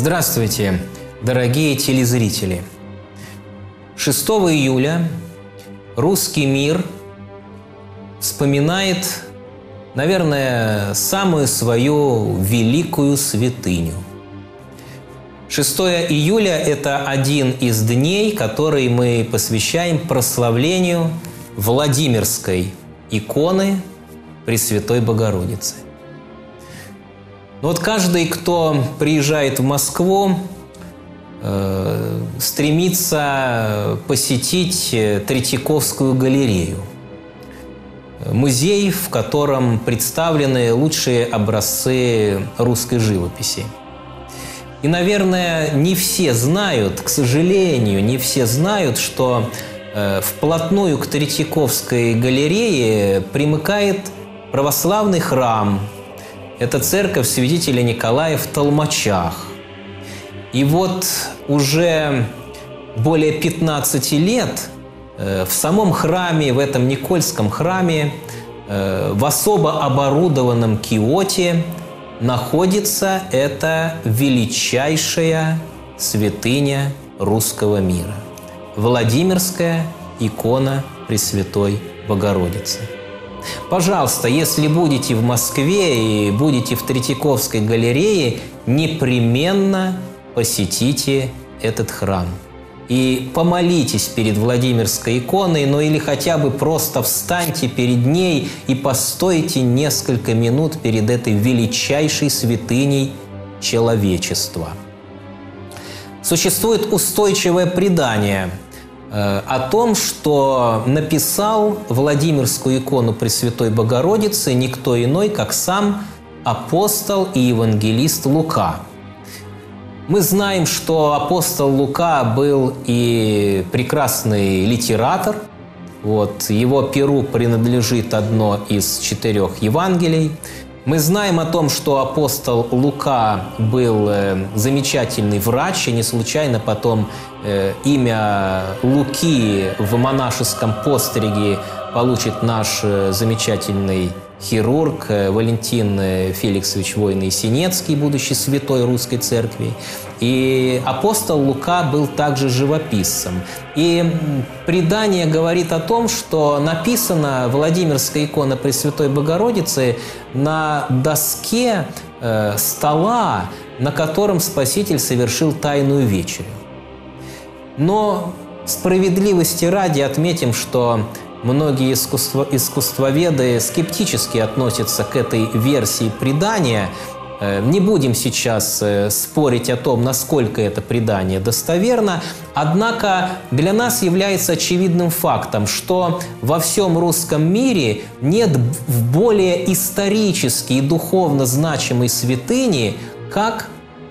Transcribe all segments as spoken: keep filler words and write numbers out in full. Здравствуйте, дорогие телезрители! шестого июля русский мир вспоминает, наверное, самую свою великую святыню. шестого июля – это один из дней, который мы посвящаем прославлению Владимирской иконы Пресвятой Богородицы. Но вот каждый, кто приезжает в Москву, э, стремится посетить Третьяковскую галерею. Музей, в котором представлены лучшие образцы русской живописи. И, наверное, не все знают, к сожалению, не все знают, что э, вплотную к Третьяковской галерее примыкает православный храм. Это церковь святителя Николая в Толмачах. И вот уже более пятнадцати лет в самом храме, в этом Никольском храме, в особо оборудованном киоте находится эта величайшая святыня русского мира – Владимирская икона Пресвятой Богородицы. Пожалуйста, если будете в Москве и будете в Третьяковской галерее, непременно посетите этот храм. И помолитесь перед Владимирской иконой, ну или хотя бы просто встаньте перед ней и постойте несколько минут перед этой величайшей святыней человечества. Существует устойчивое предание э, о том, что написал Владимирскую икону Пресвятой Богородицы никто иной, как сам апостол и евангелист Лука. Мы знаем, что апостол Лука был и прекрасный литератор. Вот, его перу принадлежит одно из четырех Евангелий. Мы знаем о том, что апостол Лука был э, замечательный врач, и не случайно потом э, имя Луки в монашеском постриге получит наш э, замечательный хирург Валентин Феликсович Войно-Ясенецкий, будущий святой Русской Церкви. И апостол Лука был также живописцем. И предание говорит о том, что написана Владимирская икона Пресвятой Богородицы на доске э, стола, на котором Спаситель совершил Тайную вечерю. Но справедливости ради отметим, что многие искусство, искусствоведы скептически относятся к этой версии предания. Не будем сейчас спорить о том, насколько это предание достоверно. Однако для нас является очевидным фактом, что во всем русском мире нет более исторически и духовно значимой святыни, как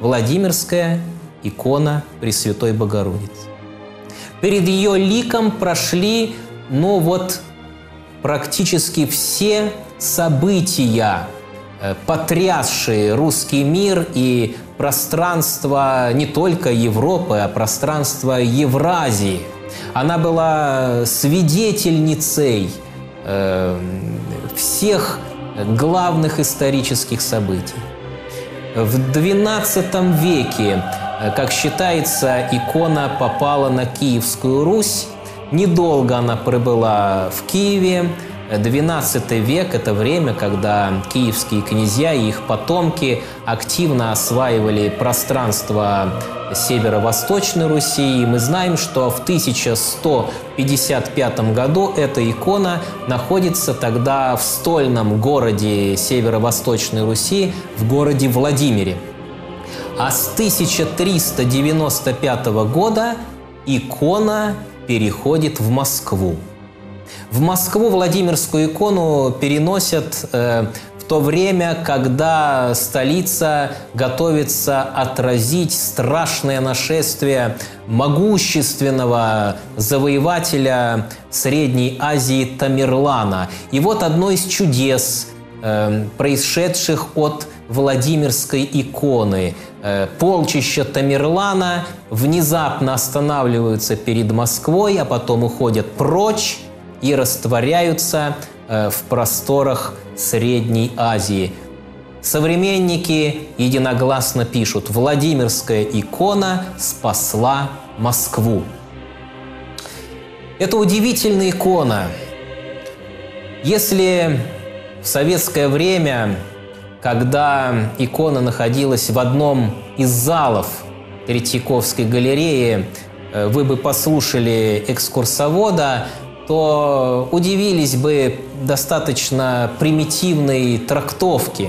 Владимирская икона Пресвятой Богородицы. Перед ее ликом прошли Но вот практически все события, потрясшие русский мир и пространство не только Европы, а пространство Евразии. Она была свидетельницей э, всех главных исторических событий. В двенадцатом веке, как считается, икона попала на Киевскую Русь. Недолго она пробыла в Киеве. двенадцатый век – это время, когда киевские князья и их потомки активно осваивали пространство северо-восточной Руси. И мы знаем, что в тысяча сто пятьдесят пятом году эта икона находится тогда в стольном городе северо-восточной Руси, в городе Владимире. А с тысяча триста девяносто пятого года икона переходит в Москву. В Москву Владимирскую икону переносят э, в то время, когда столица готовится отразить страшное нашествие могущественного завоевателя Средней Азии Тамерлана. И вот одно из чудес, э, происшедших от Владимирской иконы. Полчища Тамерлана внезапно останавливаются перед Москвой, а потом уходят прочь и растворяются в просторах Средней Азии. Современники единогласно пишут: «Владимирская икона спасла Москву». Это удивительная икона. Если в советское время, когда икона находилась в одном из залов Третьяковской галереи, вы бы послушали экскурсовода, то удивились бы достаточно примитивной трактовке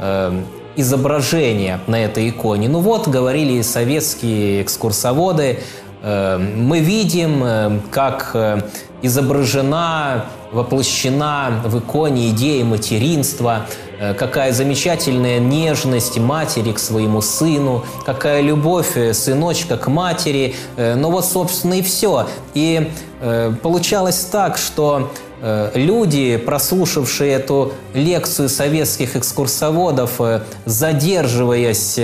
э, изображения на этой иконе. Ну вот, говорили советские экскурсоводы, э, мы видим, как изображена, воплощена в иконе идея материнства, э, какая замечательная нежность матери к своему сыну, какая любовь сыночка к матери. Э, ну вот, собственно, и все. И э, получалось так, что люди, прослушавшие эту лекцию советских экскурсоводов, задерживаясь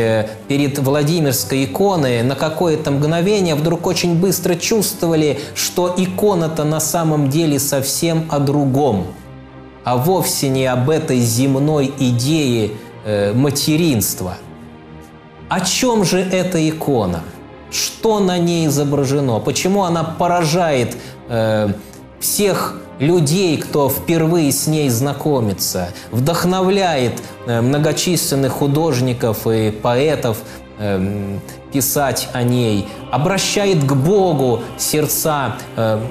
перед Владимирской иконой на какое-то мгновение, вдруг очень быстро чувствовали, что икона-то на самом деле совсем о другом, а вовсе не об этой земной идее материнства. О чем же эта икона? Что на ней изображено? Почему она поражает э, всех людей, кто впервые с ней знакомится, вдохновляет многочисленных художников и поэтов писать о ней, обращает к Богу сердца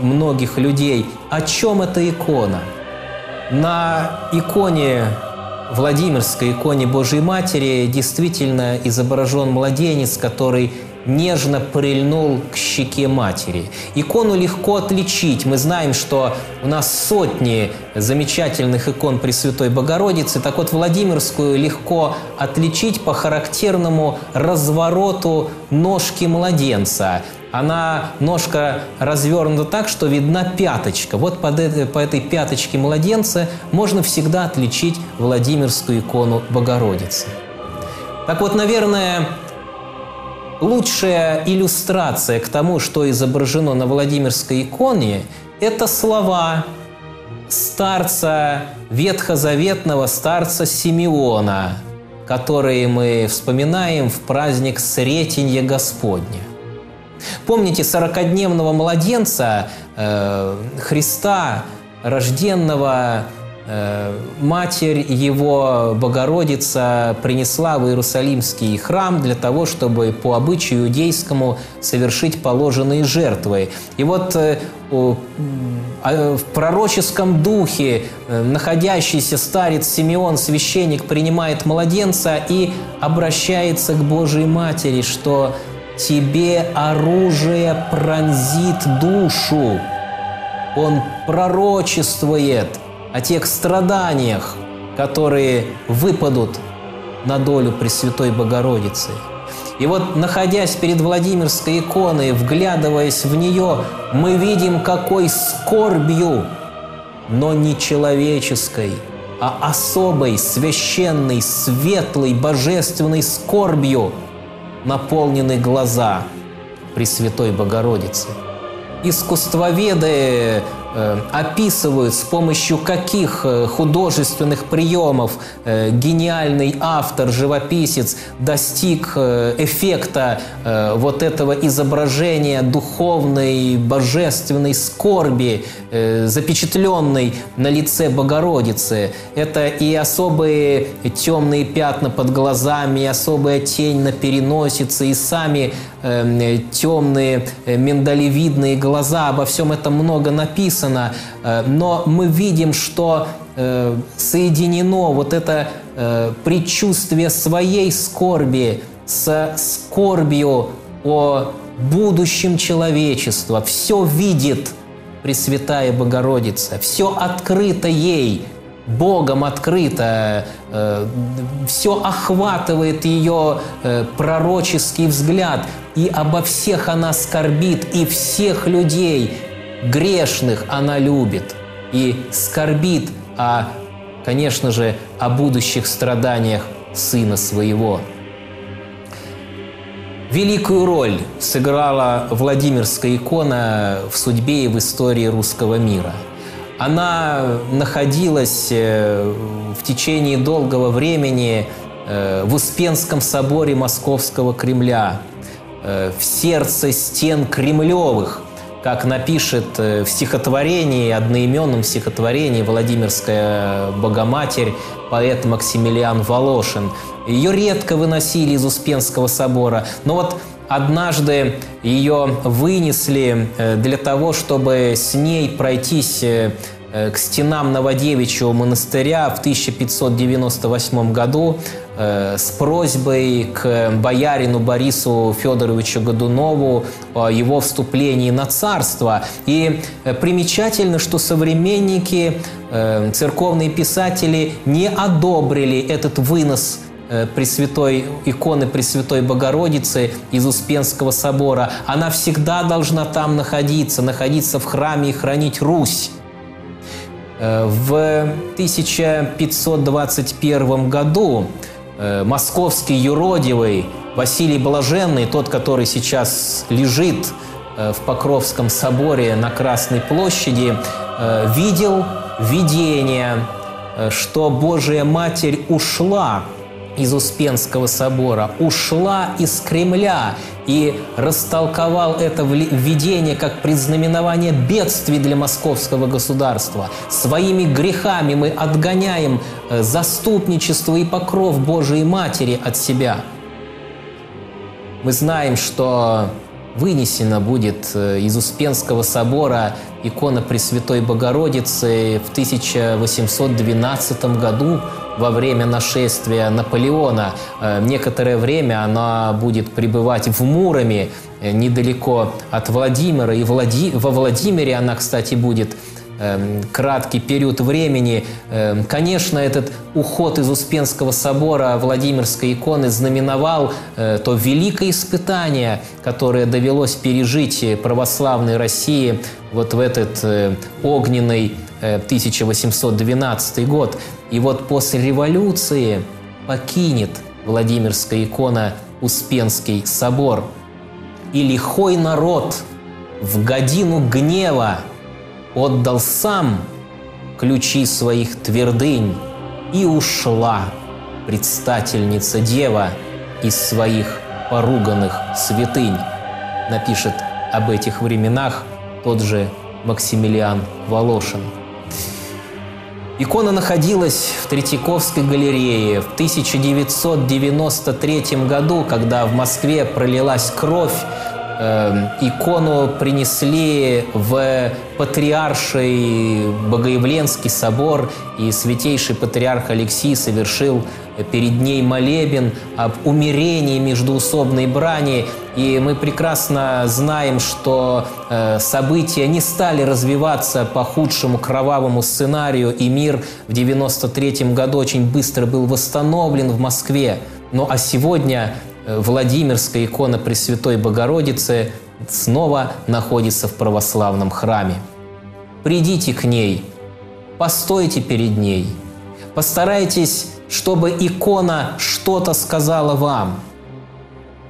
многих людей? О чем эта икона? На иконе, Владимирской иконе Божьей Матери, действительно изображен младенец, который нежно прильнул к щеке матери. Икону легко отличить. Мы знаем, что у нас сотни замечательных икон Пресвятой Богородицы. Так вот, Владимирскую легко отличить по характерному развороту ножки младенца. Она, ножка развернута так, что видна пяточка. Вот под этой, по этой пяточке младенца можно всегда отличить Владимирскую икону Богородицы. Так вот, наверное, лучшая иллюстрация к тому, что изображено на Владимирской иконе, это слова старца ветхозаветного, старца Симеона, которые мы вспоминаем в праздник Сретенья Господня. Помните сорокодневного младенца э, Христа, рожденного? Матерь его, Богородица, принесла в Иерусалимский храм для того, чтобы по обычаю иудейскому совершить положенные жертвы. И вот в пророческом духе находящийся старец Симеон, священник, принимает младенца и обращается к Божьей Матери, что «тебе оружие пронзит душу». Он пророчествует о тех страданиях, которые выпадут на долю Пресвятой Богородицы. И вот, находясь перед Владимирской иконой, вглядываясь в нее, мы видим, какой скорбью, но не человеческой, а особой, священной, светлой, божественной скорбью наполнены глаза Пресвятой Богородицы. Искусствоведы описывают, с помощью каких художественных приемов гениальный автор, живописец достиг эффекта вот этого изображения духовной, божественной скорби, запечатленной на лице Богородицы. Это и особые темные пятна под глазами, и особая тень на переносице, и сами темные миндалевидные глаза. Обо всем этом много написано. Но мы видим, что соединено вот это предчувствие своей скорби со скорбью о будущем человечества. Все видит Пресвятая Богородица, все открыто ей, Богом открыто, все охватывает ее пророческий взгляд, и обо всех она скорбит, и всех людей грешных она любит и скорбит, о, конечно же, о будущих страданиях сына своего. Великую роль сыграла Владимирская икона в судьбе и в истории русского мира. Она находилась в течение долгого времени в Успенском соборе Московского Кремля, в сердце стен кремлевых, как напишет в стихотворении, одноименном стихотворении «Владимирская Богоматерь» поэт Максимилиан Волошин. Ее редко выносили из Успенского собора, но вот однажды ее вынесли для того, чтобы с ней пройтись к стенам Новодевичьего монастыря в тысяча пятьсот девяносто восьмом году с просьбой к боярину Борису Федоровичу Годунову о его вступлении на царство. И примечательно, что современники, церковные писатели не одобрили этот вынос Пресвятой, иконы Пресвятой Богородицы из Успенского собора. Она всегда должна там находиться, находиться в храме и хранить Русь. В тысяча пятьсот двадцать первом году московский юродивый Василий Блаженный, тот, который сейчас лежит в Покровском соборе на Красной площади, видел видение, что Божия Матерь ушла из Успенского собора, ушла из Кремля, и растолковал это видение как предзнаменование бедствий для московского государства. Своими грехами мы отгоняем заступничество и покров Божией Матери от себя. Мы знаем, что вынесена будет из Успенского собора икона Пресвятой Богородицы в тысяча восемьсот двенадцатом году во время нашествия Наполеона. Некоторое время она будет пребывать в Муроме, недалеко от Владимира. И Влади... во Владимире она, кстати, будет краткий период времени. Конечно, этот уход из Успенского собора Владимирской иконы знаменовал то великое испытание, которое довелось пережить православной России вот в этот огненный тысяча восемьсот двенадцатый год. И вот после революции покинет Владимирская икона Успенский собор. И лихой народ в годину гнева отдал сам ключи своих твердынь, и ушла предстательница Дева из своих поруганных святынь, напишет об этих временах тот же Максимилиан Волошин. Икона находилась в Третьяковской галерее. В тысяча девятьсот девяносто третьем году, когда в Москве пролилась кровь, икону принесли в Патриарший Богоявленский собор, и святейший патриарх Алексий совершил перед ней молебен об умерении междоусобной брани. И мы прекрасно знаем, что события не стали развиваться по худшему кровавому сценарию, и мир в тысяча девятьсот девяносто третьем году очень быстро был восстановлен в Москве. Ну а сегодня Владимирская икона Пресвятой Богородицы снова находится в православном храме. Придите к ней, постойте перед ней, постарайтесь, чтобы икона что-то сказала вам.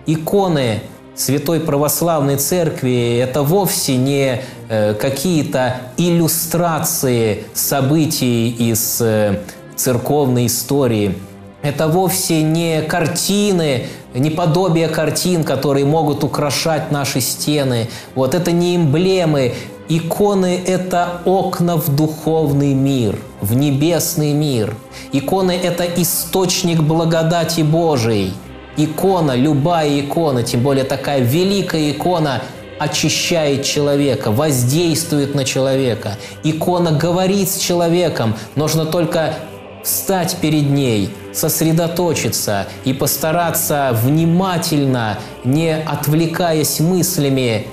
Иконы Святой Православной Церкви – это вовсе не э, какие-то иллюстрации событий из э, церковной истории. Это вовсе не картины, не подобие картин, которые могут украшать наши стены. Вот это не эмблемы. Иконы – это окна в духовный мир, в небесный мир. Иконы – это источник благодати Божией. Икона, любая икона, тем более такая великая икона, очищает человека, воздействует на человека. Икона говорит с человеком, нужно только встать перед ней, сосредоточиться и постараться внимательно, не отвлекаясь мыслями,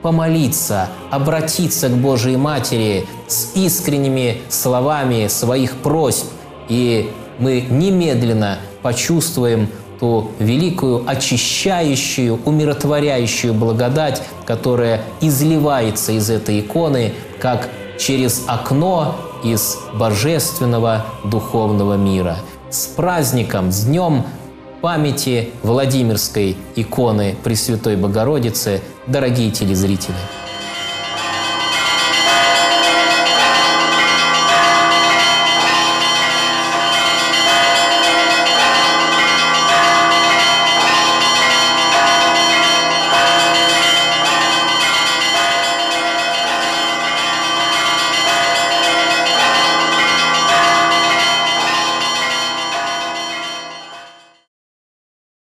помолиться, обратиться к Божией Матери с искренними словами своих просьб. И мы немедленно почувствуем ту великую, очищающую, умиротворяющую благодать, которая изливается из этой иконы, как через окно из божественного духовного мира. С праздником, с Днем памяти Владимирской иконы Пресвятой Богородицы, дорогие телезрители!